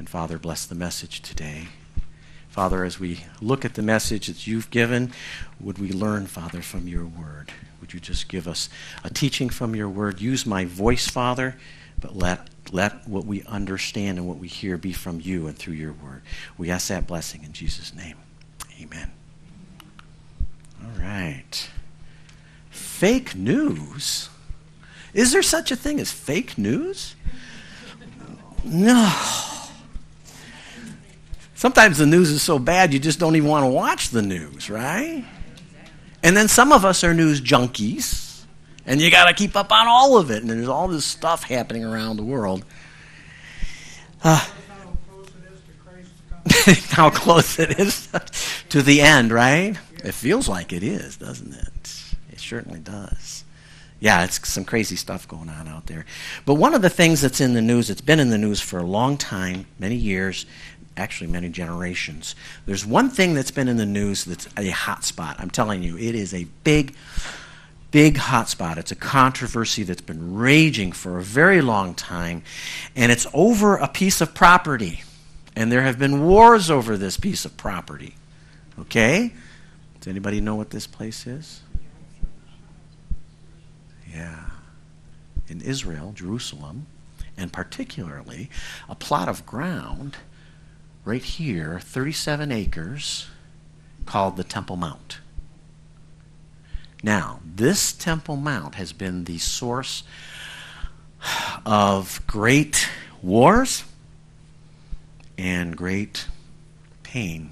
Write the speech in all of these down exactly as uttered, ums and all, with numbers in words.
And Father, bless the message today. Father, as we look at the message that you've given, would we learn, Father, from your word? Would you just give us a teaching from your word? Use my voice, Father, but let let what we understand and what we hear be from you and through your word. We ask that blessing in Jesus' name. Amen. All right. Fake news? Is there such a thing as fake news? No. Sometimes the news is so bad you just don't even want to watch the news, right? And then some of us are news junkies, and you got to keep up on all of it, and there's all this stuff happening around the world. Uh, how close it is to the end, right? It feels like it is, doesn't it? It certainly does. Yeah, it's some crazy stuff going on out there. But one of the things that's in the news, it's been in the news for a long time, many years, actually many generations. There's one thing that's been in the news that's a hot spot. I'm telling you, it is a big, big hot spot. It's a controversy that's been raging for a very long time, and it's over a piece of property. And there have been wars over this piece of property. Okay? Does anybody know what this place is? Yeah. In Israel, Jerusalem, and particularly a plot of ground right here, thirty-seven acres, called the Temple Mount. Now, this Temple Mount has been the source of great wars and great pain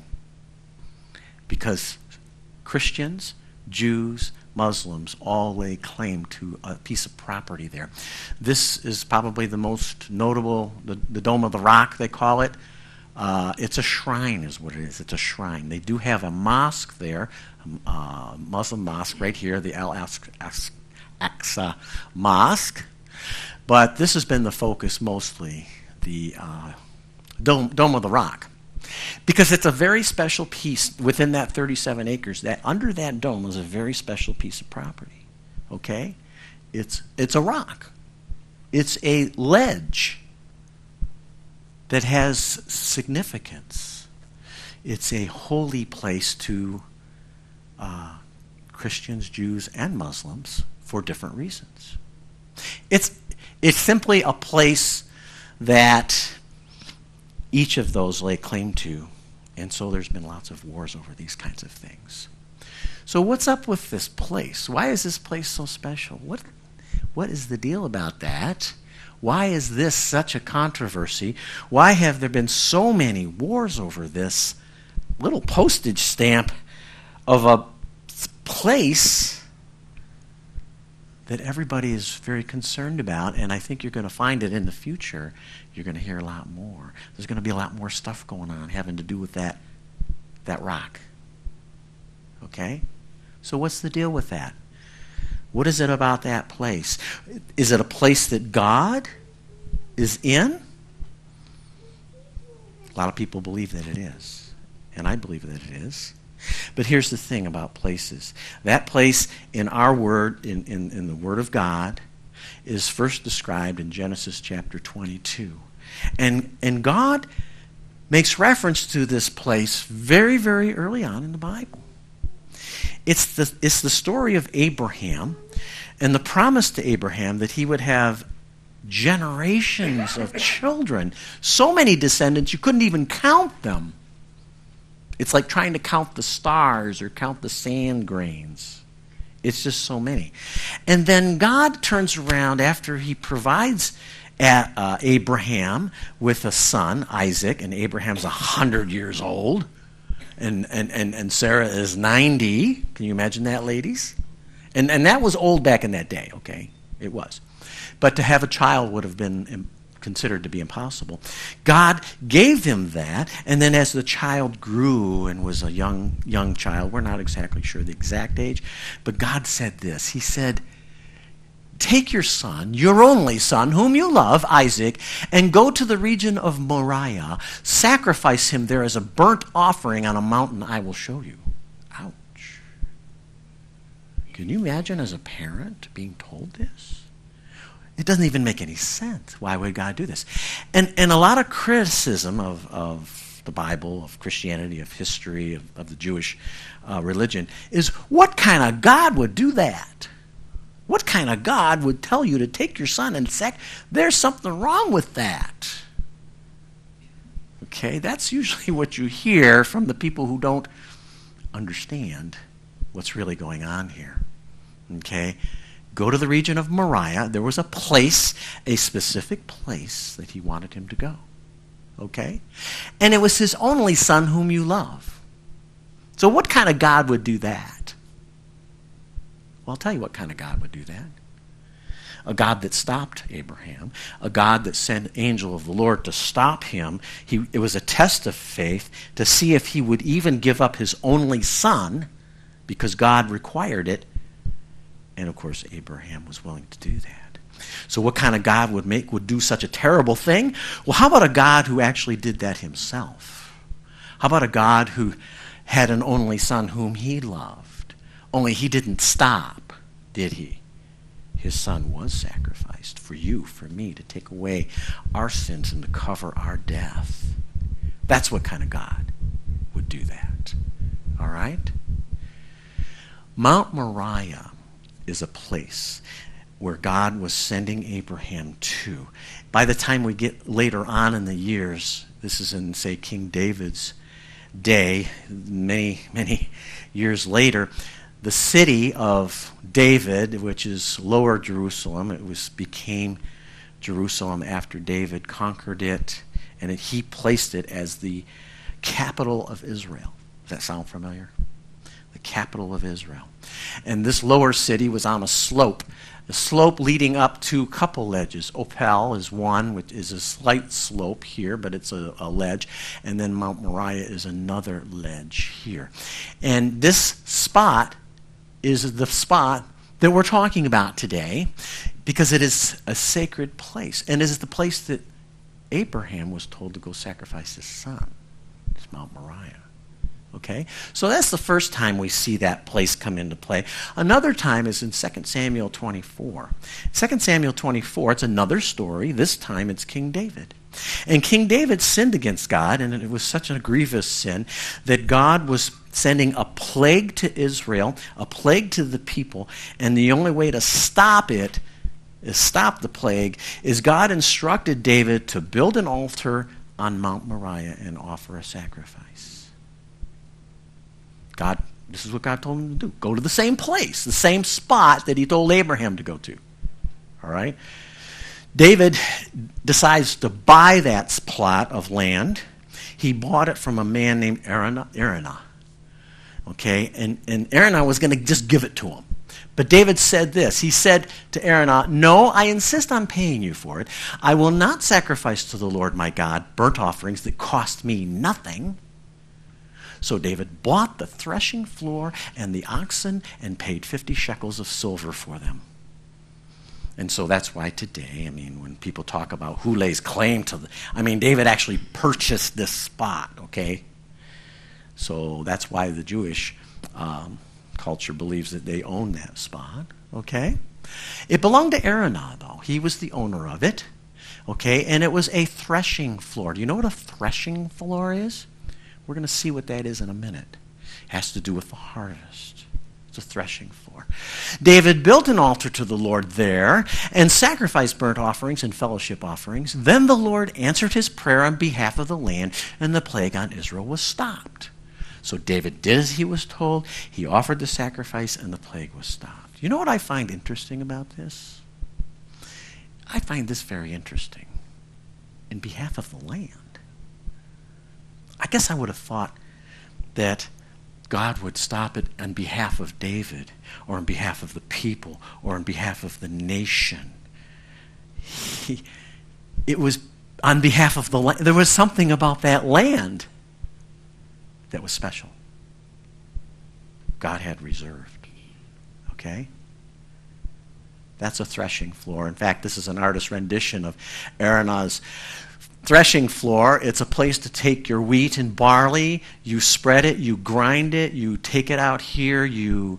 because Christians, Jews, Muslims all lay claim to a piece of property there. This is probably the most notable, the, the Dome of the Rock, they call it. Uh, it's a shrine is what it is. It's a shrine. They do have a mosque there, a uh, Muslim mosque right here, the Al-Aqsa Mosque. But this has been the focus mostly, the uh, Dome, Dome of the Rock. Because it's a very special piece within that thirty-seven acres. That under that dome is a very special piece of property. Okay? It's, it's a rock. It's a ledge that has significance. It's a holy place to uh, Christians, Jews, and Muslims for different reasons. It's, it's simply a place that each of those lay claim to, and so there's been lots of wars over these kinds of things. So what's up with this place? Why is this place so special? What, what is the deal about that? Why is this such a controversy? Why have there been so many wars over this little postage stamp of a place that everybody is very concerned about? And I think you're going to find it in the future. You're going to hear a lot more. There's going to be a lot more stuff going on having to do with that, that rock. Okay? So what's the deal with that? What is it about that place? Is it a place that God is in? A lot of people believe that it is, and I believe that it is. But here's the thing about places. That place in our word, in, in, in the Word of God, is first described in Genesis chapter twenty-two. And, and God makes reference to this place very, very early on in the Bible. It's the, it's the story of Abraham and the promise to Abraham that he would have generations of children. So many descendants, you couldn't even count them. It's like trying to count the stars or count the sand grains. It's just so many. And then God turns around after he provides at, uh, Abraham with a son, Isaac, and Abraham's one hundred years old, and, and, and, and Sarah is ninety. Can you imagine that, ladies? And, and that was old back in that day, okay? It was. But to have a child would have been considered to be impossible. God gave him that, and then as the child grew and was a young young child, we're not exactly sure the exact age, but God said this. He said, "Take your son, your only son, whom you love, Isaac, and go to the region of Moriah. Sacrifice him there as a burnt offering on a mountain I will show you." Ouch. Can you imagine as a parent being told this? It doesn't even make any sense. Why would God do this? And and a lot of criticism of, of the Bible, of Christianity, of history, of, of the Jewish uh, religion is, what kind of God would do that? What kind of God would tell you to take your son and sack? There's something wrong with that. Okay, that's usually what you hear from the people who don't understand what's really going on here. Okay, go to the region of Moriah. There was a place, a specific place that he wanted him to go. Okay, and it was his only son whom you love. So what kind of God would do that? Well, I'll tell you what kind of God would do that. A God that stopped Abraham, a God that sent angel of the Lord to stop him. He, it was a test of faith to see if he would even give up his only son because God required it. And, of course, Abraham was willing to do that. So what kind of God would make would do such a terrible thing? Well, how about a God who actually did that himself? How about a God who had an only son whom he loved? Only he didn't stop, did he? His son was sacrificed for you, for me, to take away our sins and to cover our death. That's what kind of God would do that. All right? Mount Moriah is a place where God was sending Abraham to. By the time we get later on in the years, this is in, say, King David's day, many, many years later, the city of David, which is Lower Jerusalem, it was became Jerusalem after David conquered it, and it, he placed it as the capital of Israel. Does that sound familiar? The capital of Israel. And this lower city was on a slope, the slope leading up to a couple ledges. Ophel is one, which is a slight slope here, but it's a, a ledge. And then Mount Moriah is another ledge here. And this spot is the spot that we're talking about today, because it is a sacred place, and it is the place that Abraham was told to go sacrifice his son. It's Mount Moriah. Okay? So that's the first time we see that place come into play. Another time is in Second Samuel twenty-four. Second Samuel twenty-four, it's another story. This time it's King David. And King David sinned against God, and it was such a grievous sin that God was sending a plague to Israel, a plague to the people, and the only way to stop it, is stop the plague, is God instructed David to build an altar on Mount Moriah and offer a sacrifice. God, this is what God told him to do. Go to the same place, the same spot that he told Abraham to go to. All right? David decides to buy that plot of land. He bought it from a man named Araunah. Araunah. Okay, and, and Araunah was going to just give it to him. But David said this. He said to Araunah, "No, I insist on paying you for it. I will not sacrifice to the Lord my God burnt offerings that cost me nothing." So David bought the threshing floor and the oxen and paid fifty shekels of silver for them. And so that's why today, I mean, when people talk about who lays claim to the, I mean, David actually purchased this spot, okay? So that's why the Jewish um, culture believes that they own that spot, okay? It belonged to Araunah, though. He was the owner of it, okay? And it was a threshing floor. Do you know what a threshing floor is? We're going to see what that is in a minute. It has to do with the harvest. It's a threshing floor. David built an altar to the Lord there and sacrificed burnt offerings and fellowship offerings. Then the Lord answered his prayer on behalf of the land, and the plague on Israel was stopped. So David did as he was told. He offered the sacrifice, and the plague was stopped. You know what I find interesting about this? I find this very interesting. In behalf of the land. I guess I would have thought that God would stop it on behalf of David, or on behalf of the people, or on behalf of the nation. He, it was on behalf of the land. There was something about that land that was special. God had reserved. Okay? That's a threshing floor. In fact, this is an artist's rendition of Araunah's threshing floor. It's a place to take your wheat and barley. You spread it, you grind it, you take it out here, you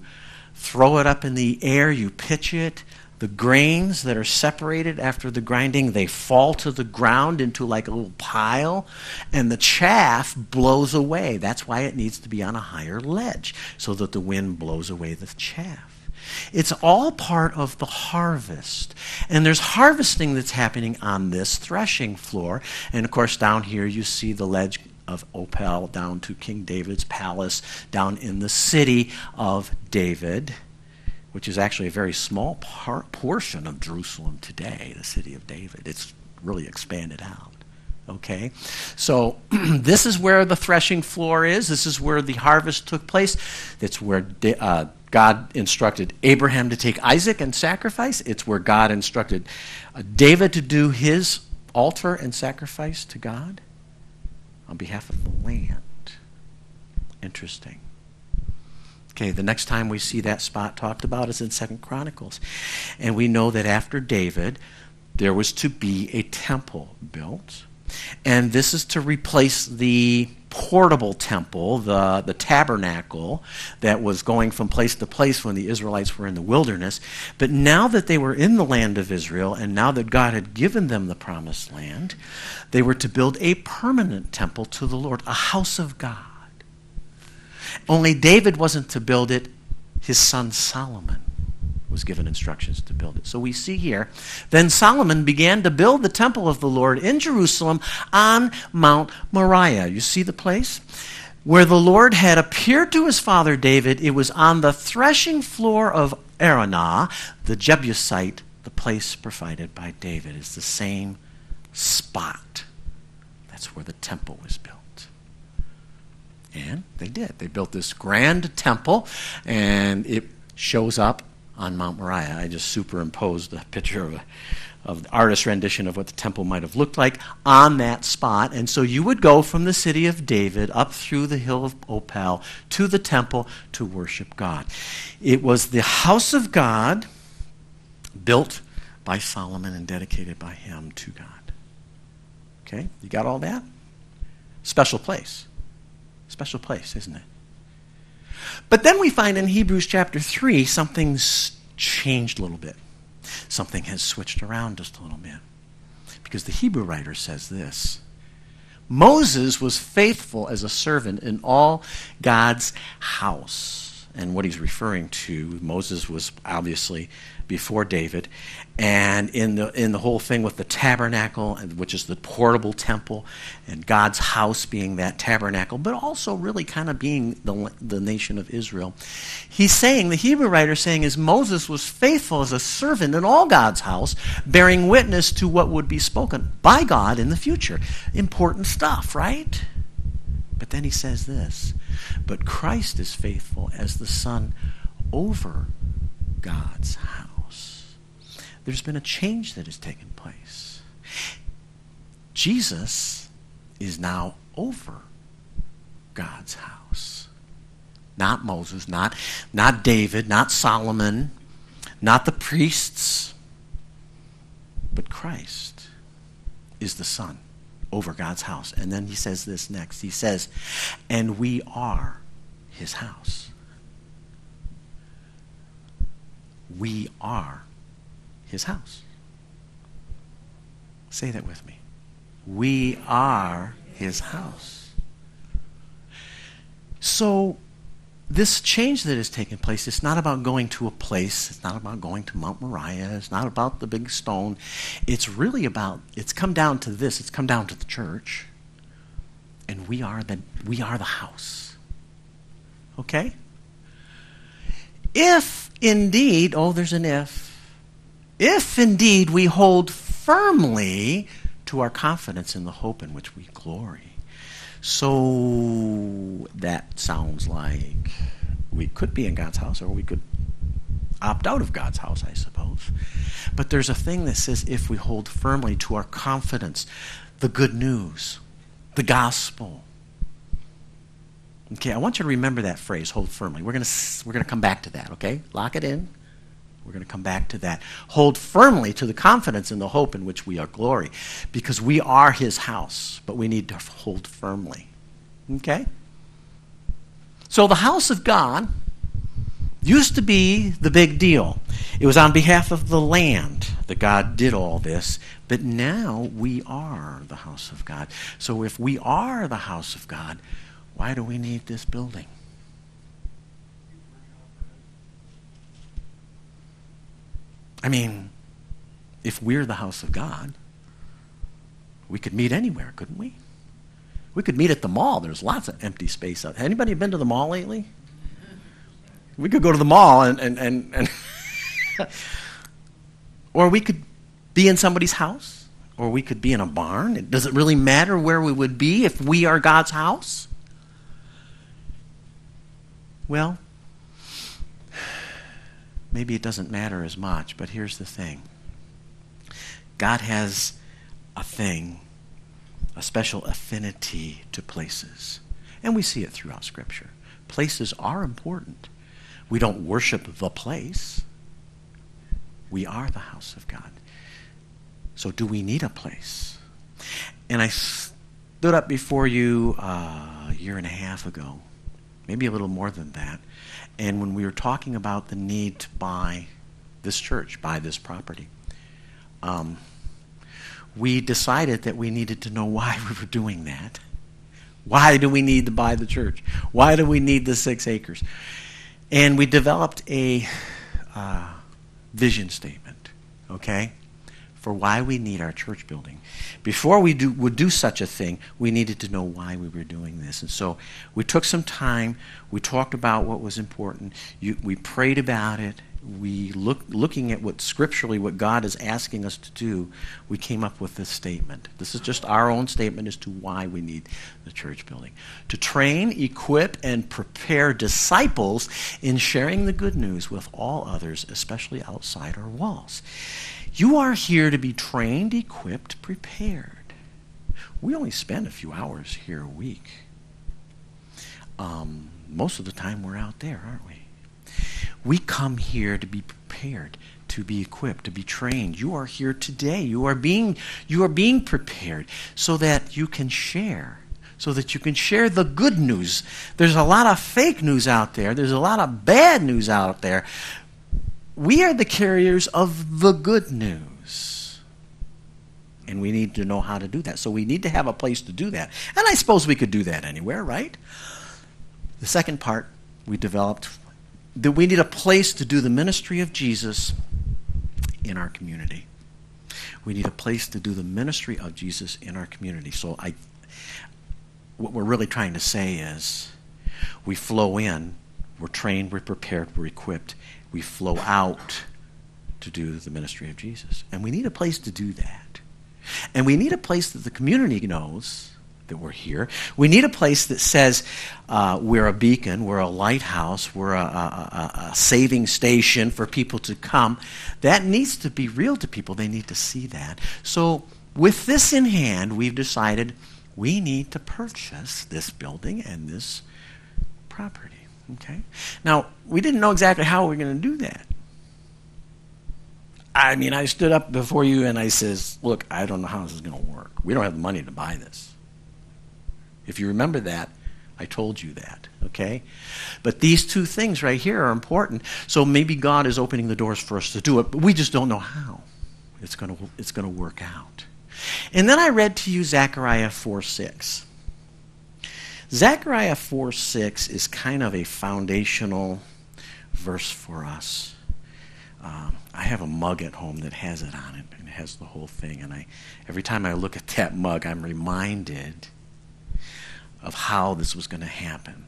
throw it up in the air, you pitch it. The grains that are separated after the grinding, they fall to the ground into like a little pile, and the chaff blows away. That's why it needs to be on a higher ledge, so that the wind blows away the chaff. It's all part of the harvest. And there's harvesting that's happening on this threshing floor. And of course, down here you see the ledge of Ophel down to King David's palace, down in the city of David, which is actually a very small par portion of Jerusalem today, the city of David. It's really expanded out. Okay, so this is where the threshing floor is. This is where the harvest took place. It's where uh, God instructed Abraham to take Isaac and sacrifice. It's where God instructed uh, David to do his altar and sacrifice to God on behalf of the land. Interesting. Okay, the next time we see that spot talked about is in Second Chronicles. And we know that after David, there was to be a temple built. And this is to replace the portable temple, the, the tabernacle that was going from place to place when the Israelites were in the wilderness. But now that they were in the land of Israel, and now that God had given them the promised land, they were to build a permanent temple to the Lord, a house of God. Only David wasn't to build it. His son Solomon was given instructions to build it. So we see here, then Solomon began to build the temple of the Lord in Jerusalem on Mount Moriah. You see the place? Where the Lord had appeared to his father David, it was on the threshing floor of Araunah, the Jebusite, the place provided by David. It's the same spot. That's where the temple was built. And they did. They built this grand temple, and it shows up on Mount Moriah. I just superimposed a picture of, a, of the artist's rendition of what the temple might have looked like on that spot. And so you would go from the city of David up through the hill of Ophel to the temple to worship God. It was the house of God built by Solomon and dedicated by him to God. Okay, you got all that? Special place. Special place, isn't it? But then we find in Hebrews chapter three, something's changed a little bit. Something has switched around just a little bit. Because the Hebrew writer says this: Moses was faithful as a servant in all God's house. And what he's referring to, Moses was obviously before David. And in the, in the whole thing with the tabernacle, which is the portable temple, and God's house being that tabernacle, but also really kind of being the, the nation of Israel. He's saying, the Hebrew writer saying, is Moses was faithful as a servant in all God's house, bearing witness to what would be spoken by God in the future. Important stuff, right? But then he says this: but Christ is faithful as the Son over God's house. There's been a change that has taken place. Jesus is now over God's house. Not Moses, not, not David, not Solomon, not the priests, but Christ is the Son over God's house. And then he says this next. He says, and we are his house. We are his house. Say that with me. We are his house. So this change that has taken place, it's not about going to a place. It's not about going to Mount Moriah. It's not about the big stone. It's really about, it's come down to this. It's come down to the church. And we are the, we are the house. Okay? If indeed, oh, there's an if. If indeed we hold firmly to our confidence in the hope in which we glory. So that sounds like we could be in God's house, or we could opt out of God's house, I suppose. But there's a thing that says if we hold firmly to our confidence, the good news, the gospel. Okay, I want you to remember that phrase, hold firmly. We're going to we're going to come back to that, okay? Lock it in. We're going to come back to that. Hold firmly to the confidence in the hope in which we are glory, because we are his house, but we need to hold firmly. Okay? So the house of God used to be the big deal. It was on behalf of the land that God did all this, but now we are the house of God. So if we are the house of God, why do we need this building? I mean, if we're the house of God, we could meet anywhere, couldn't we? We could meet at the mall. There's lots of empty space out there. Anybody been to the mall lately? We could go to the mall and, and, and, and or we could be in somebody's house, or we could be in a barn. It doesn't really matter where we would be if we are God's house. Well, maybe it doesn't matter as much, but here's the thing. God has a thing, a special affinity to places. And we see it throughout Scripture. Places are important. We don't worship the place. We are the house of God. So do we need a place? And I stood up before you uh, a year and a half ago, maybe a little more than that, and when we were talking about the need to buy this church, buy this property, um, we decided that we needed to know why we were doing that. Why do we need to buy the church? Why do we need the six acres? And we developed a uh, vision statement, okay, for why we need our church building. Before we do, would do such a thing, we needed to know why we were doing this. And so we took some time. We talked about what was important. You, we prayed about it. We look, looking at what scripturally, what God is asking us to do, we came up with this statement. This is just our own statement as to why we need the church building. To train, equip, and prepare disciples in sharing the good news with all others, especially outside our walls. You are here to be trained, equipped, prepared. We only spend a few hours here a week. Um, most of the time we're out there, aren't we? We come here to be prepared, to be equipped, to be trained. You are here today. You are being, you are being prepared so that you can share, so that you can share the good news. There's a lot of fake news out there. There's a lot of bad news out there. We are the carriers of the good news, and we need to know how to do that. So we need to have a place to do that, and I suppose we could do that anywhere, right? The second part we developed, that we need a place to do the ministry of Jesus in our community. We need a place to do the ministry of Jesus in our community. So I, what we're really trying to say is we flow in, we're trained, we're prepared, we're equipped. We flow out to do the ministry of Jesus. And we need a place to do that. And we need a place that the community knows that we're here. We need a place that says uh, we're a beacon, we're a lighthouse, we're a, a, a, a saving station for people to come. That needs to be real to people. They need to see that. So with this in hand, we've decided we need to purchase this building and this property. Okay? Now, we didn't know exactly how we were going to do that. I mean, I stood up before you and I says, look, I don't know how this is going to work. We don't have the money to buy this. If you remember that, I told you that, okay? But these two things right here are important. So maybe God is opening the doors for us to do it, but we just don't know how it's going to, it's going to work out. And then I read to you Zechariah four six. Zechariah four six is kind of a foundational verse for us. Um, I have a mug at home that has it on it, and it has the whole thing. And I, every time I look at that mug, I'm reminded of how this was going to happen.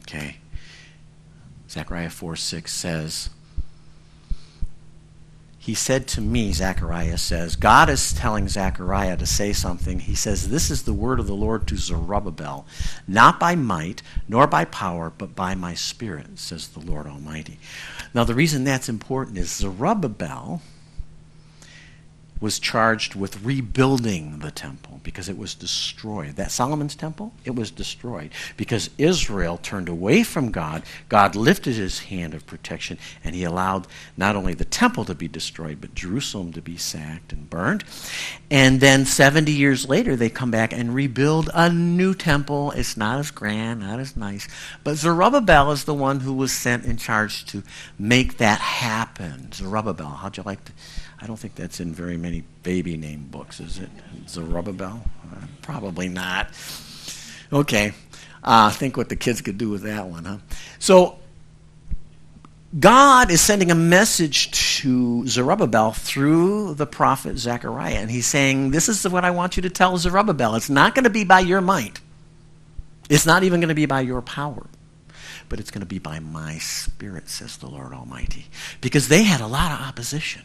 Okay? Zechariah four six says, he said to me, Zechariah says, God is telling Zechariah to say something. He says, this is the word of the Lord to Zerubbabel, not by might, nor by power, but by my spirit, says the Lord Almighty. Now, the reason that's important is Zerubbabel was charged with rebuilding the temple because it was destroyed. That Solomon's temple, it was destroyed because Israel turned away from God. God lifted his hand of protection, and he allowed not only the temple to be destroyed, but Jerusalem to be sacked and burned. And then seventy years later, they come back and rebuild a new temple. It's not as grand, not as nice, but Zerubbabel is the one who was sent in charge to make that happen. Zerubbabel, how'd you like to... I don't think that's in very many baby name books, is it? Zerubbabel? Uh, probably not. Okay. Uh, think what the kids could do with that one, huh? So God is sending a message to Zerubbabel through the prophet Zechariah, and he's saying, this is what I want you to tell Zerubbabel. It's not going to be by your might. It's not even going to be by your power. But it's going to be by my spirit, says the Lord Almighty. Because they had a lot of opposition.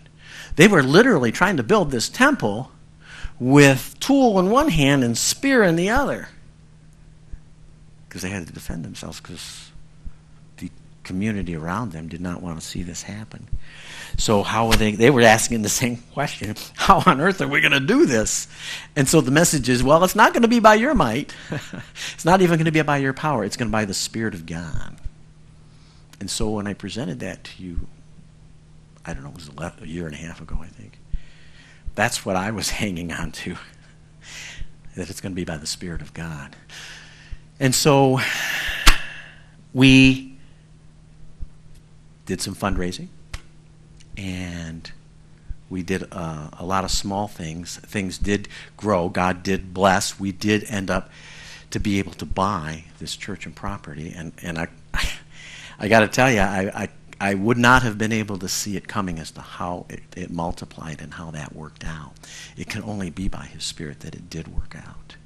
They were literally trying to build this temple with tool in one hand and spear in the other, because they had to defend themselves because the community around them did not want to see this happen. So how were they? They were asking the same question. How on earth are we going to do this? And so the message is, well, it's not going to be by your might. It's not even going to be by your power. It's going to be by the Spirit of God. And so when I presented that to you, I don't know, it was a year and a half ago, I think. That's what I was hanging on to, that it's going to be by the Spirit of God. And so we did some fundraising, and we did uh, a lot of small things. Things did grow. God did bless. We did end up to be able to buy this church and property. And, and I, I got to tell you, I... I I would not have been able to see it coming as to how it, it multiplied and how that worked out. It can only be by his Spirit that it did work out.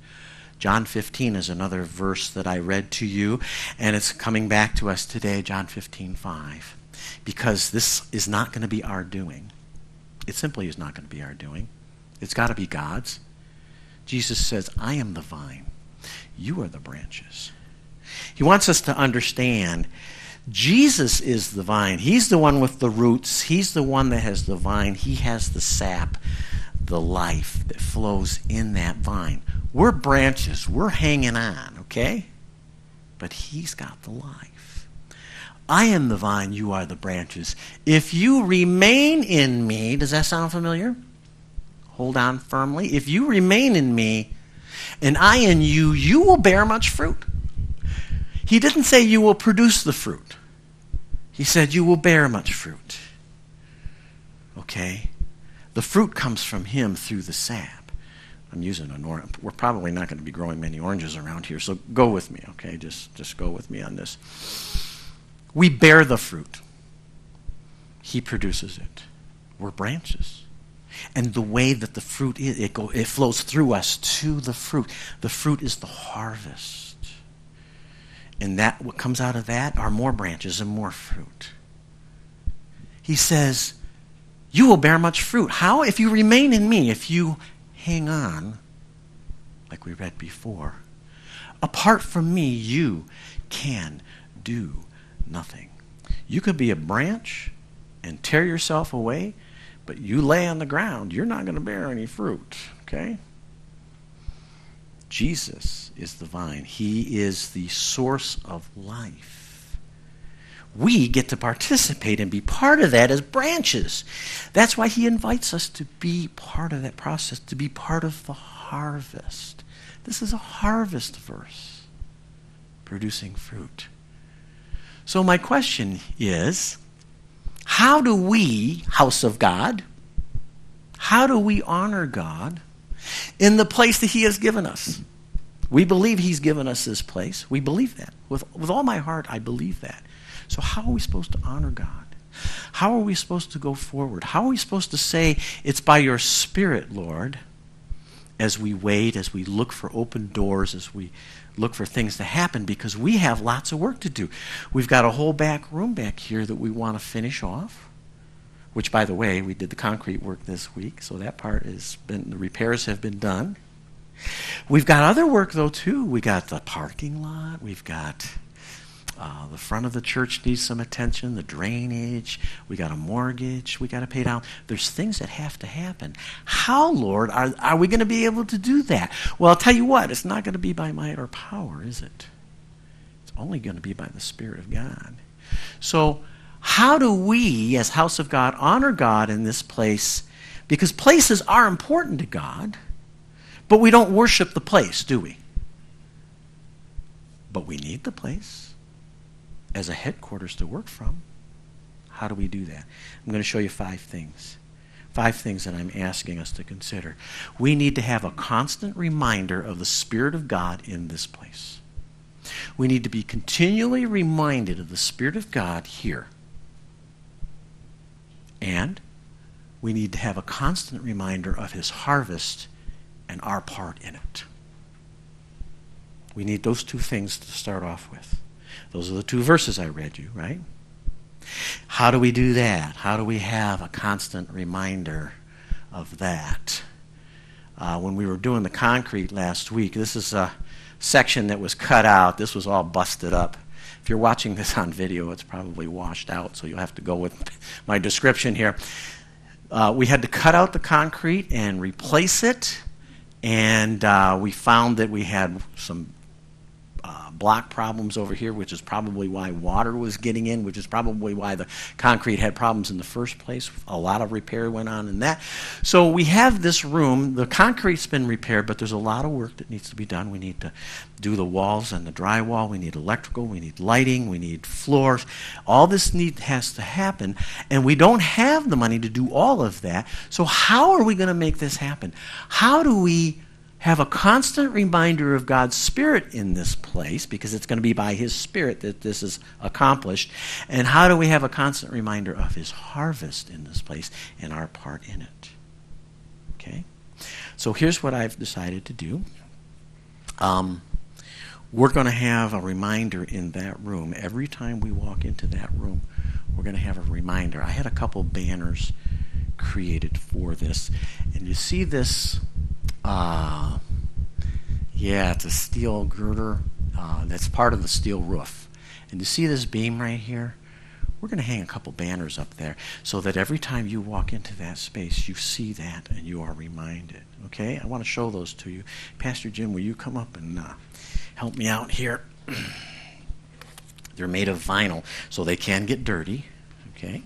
John fifteen is another verse that I read to you, and it's coming back to us today, John fifteen, five. Because this is not going to be our doing. It simply is not going to be our doing. It's got to be God's. Jesus says, I am the vine. You are the branches. He wants us to understand Jesus is the vine. He's the one with the roots. He's the one that has the vine. He has the sap, the life that flows in that vine. We're branches. We're hanging on, okay? But he's got the life. I am the vine. You are the branches. If you remain in me, does that sound familiar? Hold on firmly. If you remain in me and I in you, you will bear much fruit. He didn't say you will produce the fruit. He said you will bear much fruit. Okay? The fruit comes from him through the sap. I'm using an orange. We're probably not going to be growing many oranges around here, so go with me, okay? Just, just go with me on this. We bear the fruit. He produces it. We're branches. And the way that the fruit is, it, go, it flows through us to the fruit. The fruit is the harvest. And that what comes out of that are more branches and more fruit. He says, you will bear much fruit. How? If you remain in me, if you hang on, like we read before, apart from me, you can do nothing. You could be a branch and tear yourself away, but you lay on the ground, you're not going to bear any fruit, okay? Jesus is the vine. He is the source of life. We get to participate and be part of that as branches. That's why he invites us to be part of that process, to be part of the harvest. This is a harvest verse, producing fruit. So my question is, how do we, house of God, how do we honor God in the place that he has given us? We believe he's given us this place. We believe that. With, with all my heart, I believe that. So how are we supposed to honor God? How are we supposed to go forward? How are we supposed to say, it's by your Spirit, Lord, as we wait, as we look for open doors, as we look for things to happen, because we have lots of work to do. We've got a whole back room back here that we want to finish off. Which, by the way, we did the concrete work this week, so that part has been, the repairs have been done. We've got other work, though, too. We've got the parking lot. We've got Uh, the front of the church needs some attention, the drainage, we got a mortgage we got to pay down. There's things that have to happen. How, Lord, are, are we going to be able to do that? Well, I'll tell you what, it's not going to be by might or power, is it? It's only going to be by the Spirit of God. So how do we, as house of God, honor God in this place? Because places are important to God, but we don't worship the place, do we? But we need the place as a headquarters to work from. How do we do that? I'm going to show you five things. Five things that I'm asking us to consider. We need to have a constant reminder of the Spirit of God in this place. We need to be continually reminded of the Spirit of God here. And we need to have a constant reminder of His harvest and our part in it. We need those two things to start off with. Those are the two verses I read you, right? How do we do that? How do we have a constant reminder of that? Uh, when we were doing the concrete last week, this is a section that was cut out. This was all busted up. If you're watching this on video, it's probably washed out, so you'll have to go with my description here. Uh, we had to cut out the concrete and replace it, and uh, we found that we had some Uh, block problems over here, which is probably why water was getting in, which is probably why the concrete had problems in the first place. A lot of repair went on in that. So we have this room. The concrete's been repaired, but there's a lot of work that needs to be done. We need to do the walls and the drywall. We need electrical. We need lighting. We need floors. All this need has to happen, and we don't have the money to do all of that. So how are we going to make this happen? How do we have a constant reminder of God's Spirit in this place, because it's going to be by His Spirit that this is accomplished? And how do we have a constant reminder of His harvest in this place and our part in it? Okay? So here's what I've decided to do. Um, we're going to have a reminder in that room. Every time we walk into that room, we're going to have a reminder. I had a couple banners created for this. And you see this... Uh, yeah, it's a steel girder uh, that's part of the steel roof. And you see this beam right here? We're going to hang a couple banners up there so that every time you walk into that space, you see that and you are reminded. Okay? I want to show those to you. Pastor Jim, will you come up and uh, help me out here? They're made of vinyl, so they can get dirty. Okay?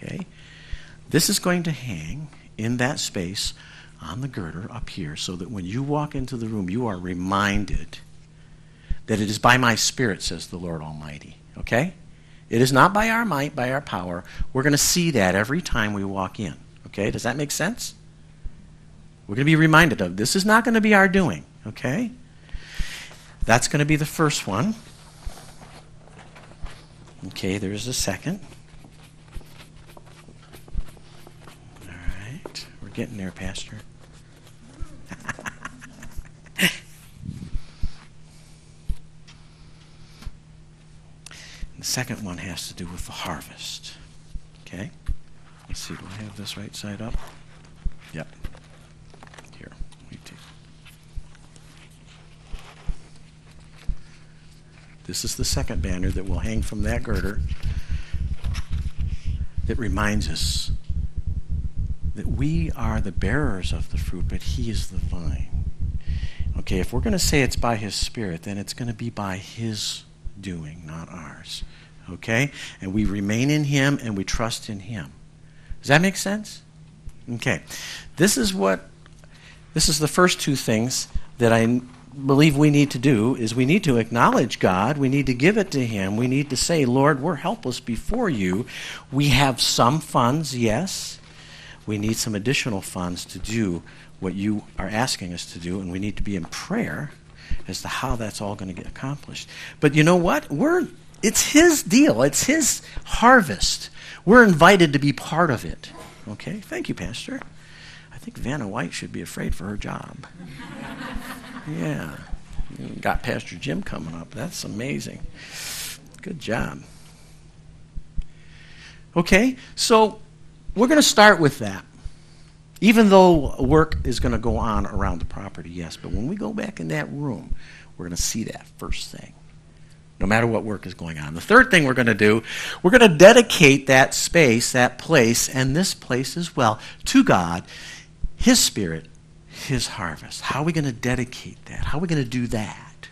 Okay, this is going to hang in that space on the girder up here so that when you walk into the room, you are reminded that it is by my Spirit, says the Lord Almighty. Okay? It is not by our might, by our power. We're going to see that every time we walk in. Okay? Does that make sense? We're going to be reminded of this is not going to be our doing. Okay? That's going to be the first one. Okay, there's a second. Getting there, Pastor. The second one has to do with the harvest. Okay? Let's see, do I have this right side up? Yep. Here, let me take it. This is the second banner that will hang from that girder that reminds us that we are the bearers of the fruit, but He is the vine. Okay, if we're going to say it's by His Spirit, then it's going to be by His doing, not ours. Okay? And we remain in Him and we trust in Him. Does that make sense? Okay. This is what, this is the first two things that I believe we need to do, is we need to acknowledge God. We need to give it to Him. We need to say, Lord, we're helpless before You. We have some funds, yes. We need some additional funds to do what You are asking us to do, and we need to be in prayer as to how that's all going to get accomplished. But you know what? We're, it's His deal. It's His harvest. We're invited to be part of it. Okay? Thank you, Pastor. I think Vanna White should be afraid for her job. Yeah. Got Pastor Jim coming up. That's amazing. Good job. Okay? So... we're going to start with that. Even though work is going to go on around the property, yes, but when we go back in that room, we're going to see that first thing, no matter what work is going on. The third thing we're going to do, we're going to dedicate that space, that place, and this place as well, to God, His Spirit, His harvest. How are we going to dedicate that? How are we going to do that?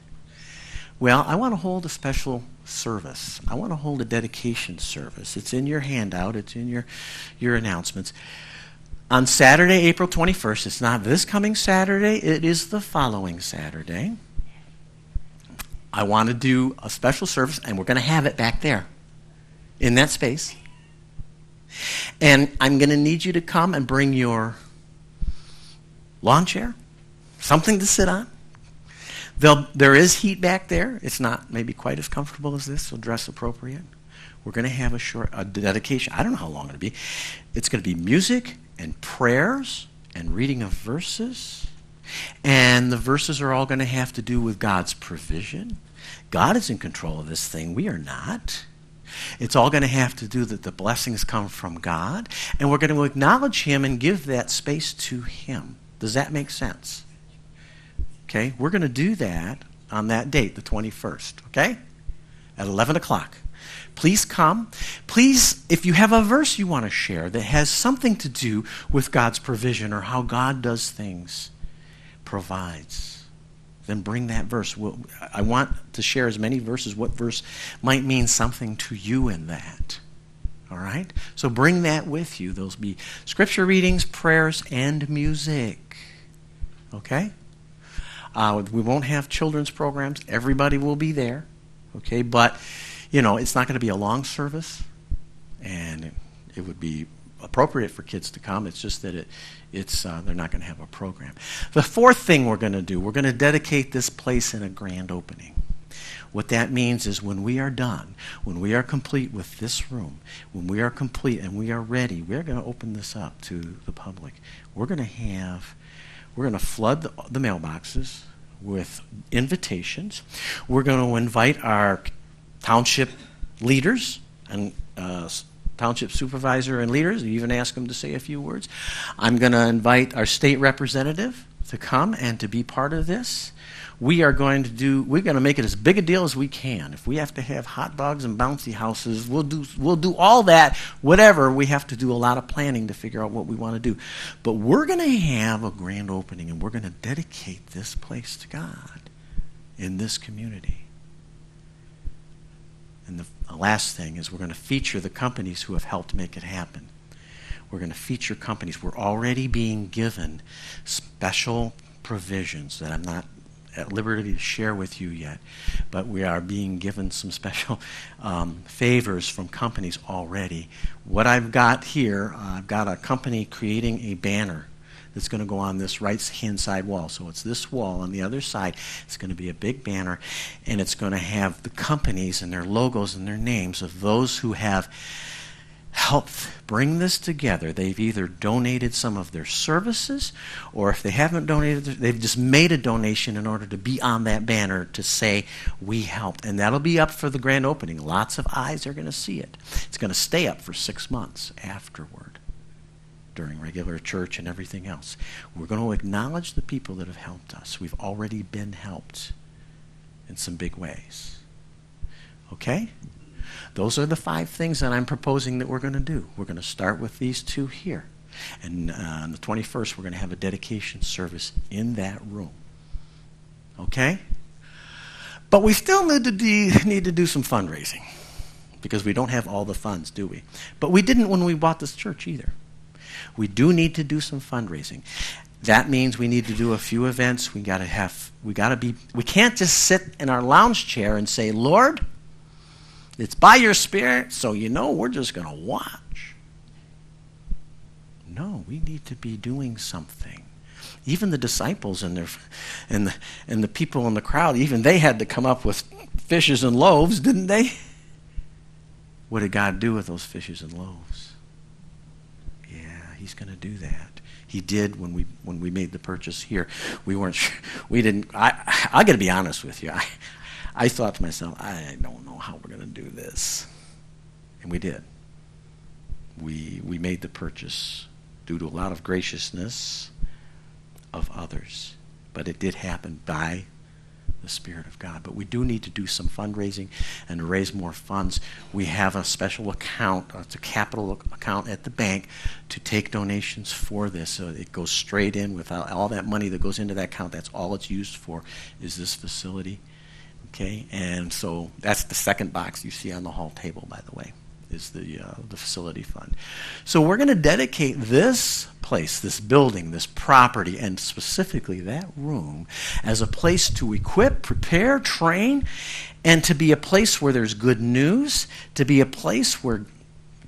Well, I want to hold a special service. I want to hold a dedication service. It's in your handout. It's in your, your announcements. On Saturday, April twenty-first, it's not this coming Saturday, it is the following Saturday. I want to do a special service, and we're going to have it back there in that space. And I'm going to need you to come and bring your lawn chair, something to sit on. There'll, there is heat back there. It's not maybe quite as comfortable as this, so dress appropriate. We're going to have a short a dedication. I don't know how long it'll be. It's going to be music and prayers and reading of verses. And the verses are all going to have to do with God's provision. God is in control of this thing. We are not. It's all going to have to do that the blessings come from God. And we're going to acknowledge Him and give that space to Him. Does that make sense? Okay, we're going to do that on that date, the twenty-first, okay? At eleven o'clock. Please come. Please, if you have a verse you want to share that has something to do with God's provision or how God does things, provides, then bring that verse. We'll, I want to share as many verses. What verse might mean something to you in that? All right? So bring that with you. Those will be scripture readings, prayers, and music. Okay? Uh, we won't have children's programs. Everybody will be there. Okay? But, you know, it's not going to be a long service, and it, it would be appropriate for kids to come. It's just that it, it's uh, they're not going to have a program. The fourth thing we're going to do, we're going to dedicate this place in a grand opening. What that means is when we are done, when we are complete with this room, when we are complete and we are ready, we're going to open this up to the public. We're going to have, we're going to flood the, the mailboxes with invitations. We're going to invite our township leaders and uh, township supervisor and leaders, you even ask them to say a few words. I'm going to invite our state representative to come and to be part of this. We are going to do, we're going to make it as big a deal as we can. If we have to have hot dogs and bouncy houses, we'll do, we'll do all that, whatever. We have to do a lot of planning to figure out what we want to do. But we're going to have a grand opening, and we're going to dedicate this place to God in this community. And the last thing is we're going to feature the companies who have helped make it happen. We're going to feature companies. We're already being given special provisions that I'm not at liberty to share with you yet, but we are being given some special um, favors from companies already. What I've got here, uh, I've got a company creating a banner that's going to go on this right-hand side wall. So it's this wall on the other side. It's going to be a big banner, and it's going to have the companies and their logos and their names of those who have helped bring this together. They've either donated some of their services, or if they haven't donated, they've just made a donation in order to be on that banner to say, we helped. And that'll be up for the grand opening. Lots of eyes are going to see it. It's going to stay up for six months afterward, during regular church and everything else. We're going to acknowledge the people that have helped us. We've already been helped in some big ways. Okay? Those are the five things that I'm proposing that we're going to do. We're going to start with these two here. And uh, on the twenty-first, we're going to have a dedication service in that room. Okay? But we still need to de- need to do some fundraising, because we don't have all the funds, do we? But we didn't when we bought this church either. We do need to do some fundraising. That means we need to do a few events. We gotta have, we gotta be, we can't just sit in our lounge chair and say, Lord, it's by your Spirit, so you know we're just gonna watch. No, we need to be doing something. Even the disciples and their and the and the people in the crowd, even they had to come up with fishes and loaves, didn't they? What did God do with those fishes and loaves? He's going to do that. He did when we when we made the purchase here. We weren't sure. We didn't. I I got to be honest with you. I I thought to myself, I don't know how we're going to do this, and we did. We we made the purchase due to a lot of graciousness of others. But it did happen by the Spirit of God. But we do need to do some fundraising and raise more funds. We have a special account, it's a capital account at the bank to take donations for this. So it goes straight in without all that money that goes into that account. That's all it's used for, is this facility. Okay, and so that's the second box you see on the hall table, by the way, is the, uh, the facility fund. So we're going to dedicate this place, this building, this property, and specifically that room as a place to equip, prepare, train, and to be a place where there's good news, to be a place where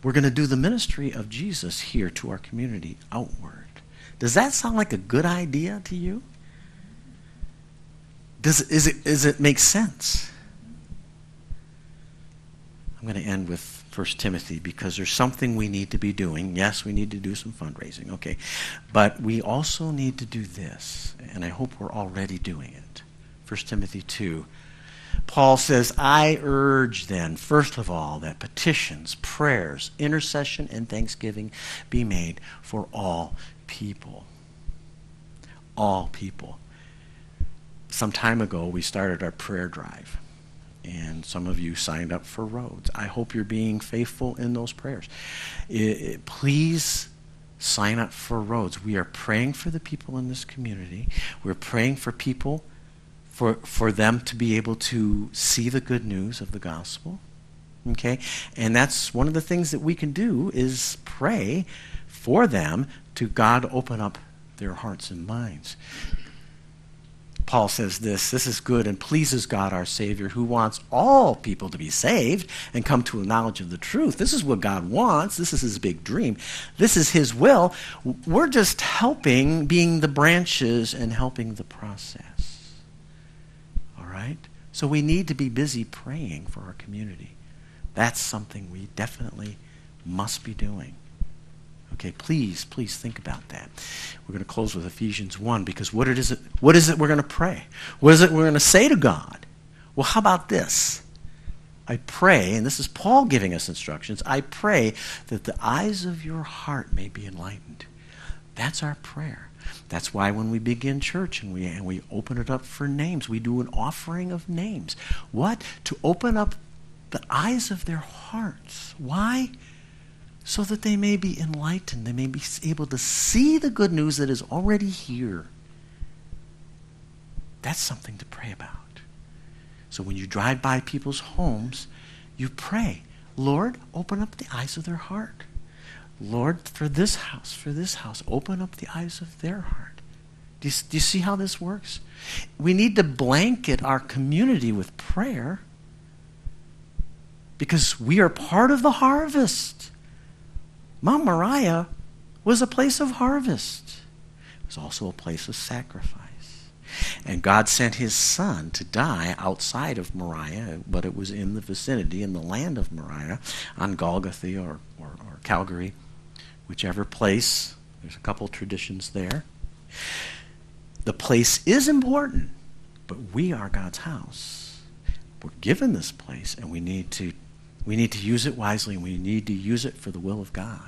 we're going to do the ministry of Jesus here to our community outward. Does that sound like a good idea to you? Does it, is it, is it make sense? I'm going to end with First Timothy, because there's something we need to be doing. Yes, we need to do some fundraising, okay. But we also need to do this, and I hope we're already doing it. First Timothy two. Paul says, I urge then, first of all, that petitions, prayers, intercession, and thanksgiving be made for all people. All people. Some time ago, we started our prayer drive. And some of you signed up for roads. I hope you're being faithful in those prayers. It, it, please sign up for roads. We are praying for the people in this community. We're praying for people, for, for them to be able to see the good news of the gospel. Okay? And that's one of the things that we can do, is pray for them to God open up their hearts and minds. Paul says this, this is good and pleases God our Savior, who wants all people to be saved and come to a knowledge of the truth. This is what God wants. This is his big dream. This is his will. We're just helping, being the branches and helping the process. All right? So we need to be busy praying for our community. That's something we definitely must be doing. Okay, please, please think about that. We're going to close with Ephesians one, because what it is, what is it we're going to pray? What is it we're going to say to God? Well, how about this? I pray, and this is Paul giving us instructions, I pray that the eyes of your heart may be enlightened. That's our prayer. That's why when we begin church and we, and we open it up for names, we do an offering of names. What? To open up the eyes of their hearts. Why? So that they may be enlightened, they may be able to see the good news that is already here. That's something to pray about. So when you drive by people's homes, you pray, Lord, open up the eyes of their heart. Lord, for this house, for this house, open up the eyes of their heart. Do you, do you see how this works? We need to blanket our community with prayer, because we are part of the harvest. Mount Moriah was a place of harvest. It was also a place of sacrifice. And God sent his son to die outside of Moriah, but it was in the vicinity, in the land of Moriah, on Golgotha or, or, or Calvary, whichever place. There's a couple traditions there. The place is important, but we are God's house. We're given this place, and we need to We need to use it wisely, and we need to use it for the will of God.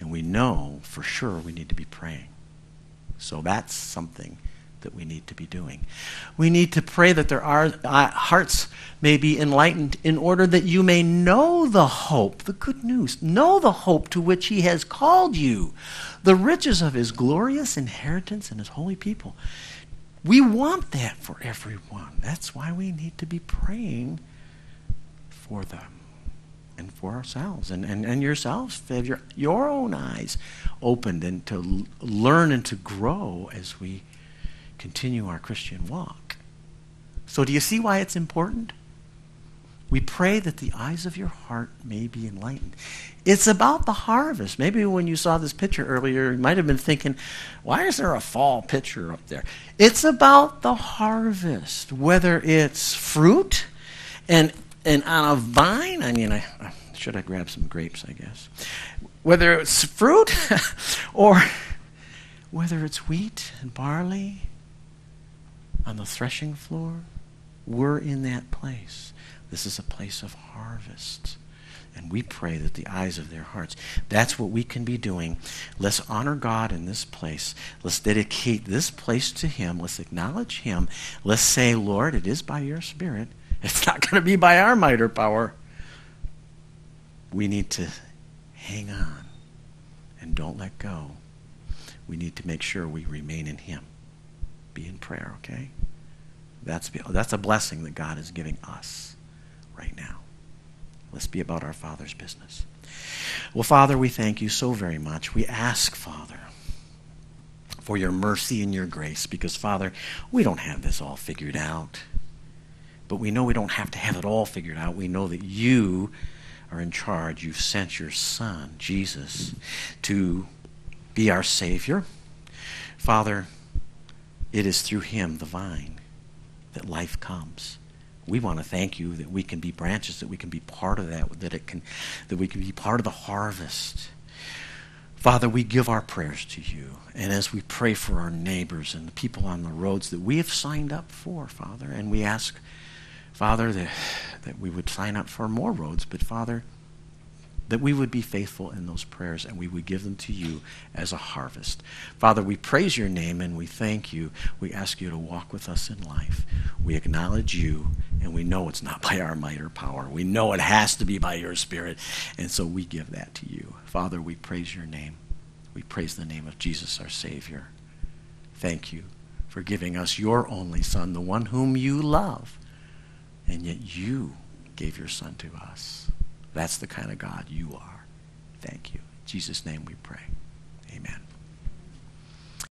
And we know for sure we need to be praying. So that's something that we need to be doing. We need to pray that their hearts may be enlightened, in order that you may know the hope, the good news, know the hope to which he has called you, the riches of his glorious inheritance in his holy people. We want that for everyone. That's why we need to be praying for them. And for ourselves, and, and, and yourselves, have your, your own eyes opened, and to l learn and to grow as we continue our Christian walk. So do you see why it's important? We pray that the eyes of your heart may be enlightened. It's about the harvest. Maybe when you saw this picture earlier, you might have been thinking, why is there a fall picture up there? It's about the harvest, whether it's fruit and And on a vine, I mean, I, I should I grab some grapes, I guess. Whether it's fruit or whether it's wheat and barley on the threshing floor, we're in that place. This is a place of harvest. And we pray that the eyes of their hearts. That's what we can be doing. Let's honor God in this place. Let's dedicate this place to him. Let's acknowledge him. Let's say, Lord, it is by your Spirit. It's not going to be by our might or power. We need to hang on and don't let go. We need to make sure we remain in him. Be in prayer, okay? That's, that's a blessing that God is giving us right now. Let's be about our Father's business. Well, Father, we thank you so very much. We ask, Father, for your mercy and your grace because, Father, we don't have this all figured out. But we know we don't have to have it all figured out. We know that you are in charge. You've sent your Son, Jesus, to be our Savior. Father, it is through him, the vine, that life comes. We want to thank you that we can be branches, that we can be part of that, that it can, that we can be part of the harvest. Father, we give our prayers to you, and as we pray for our neighbors and the people on the roads that we have signed up for, Father, and we ask, Father, that, that we would sign up for more roads, but Father, that we would be faithful in those prayers and we would give them to you as a harvest. Father, we praise your name and we thank you. We ask you to walk with us in life. We acknowledge you and we know it's not by our might or power. We know it has to be by your Spirit, and so we give that to you. Father, we praise your name. We praise the name of Jesus, our Savior. Thank you for giving us your only Son, the one whom you love, and yet you gave your Son to us. That's the kind of God you are. Thank you. In Jesus' name we pray.